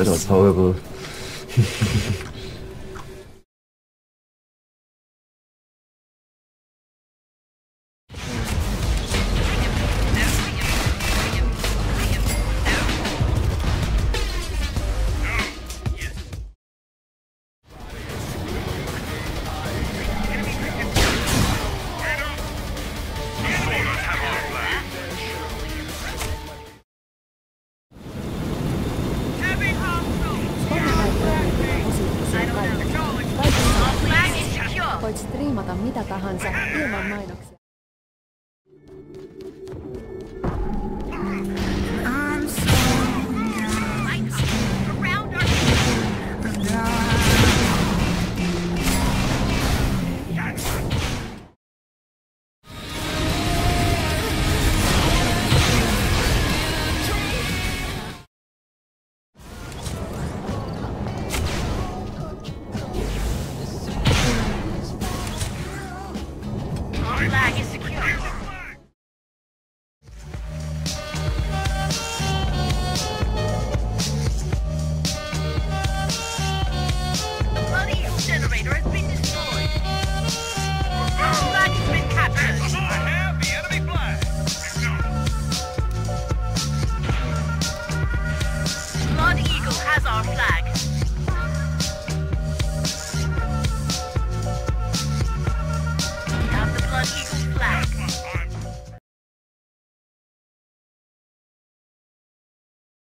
That was horrible. Voit striimata mitä tahansa ilman mainoksia. Lag is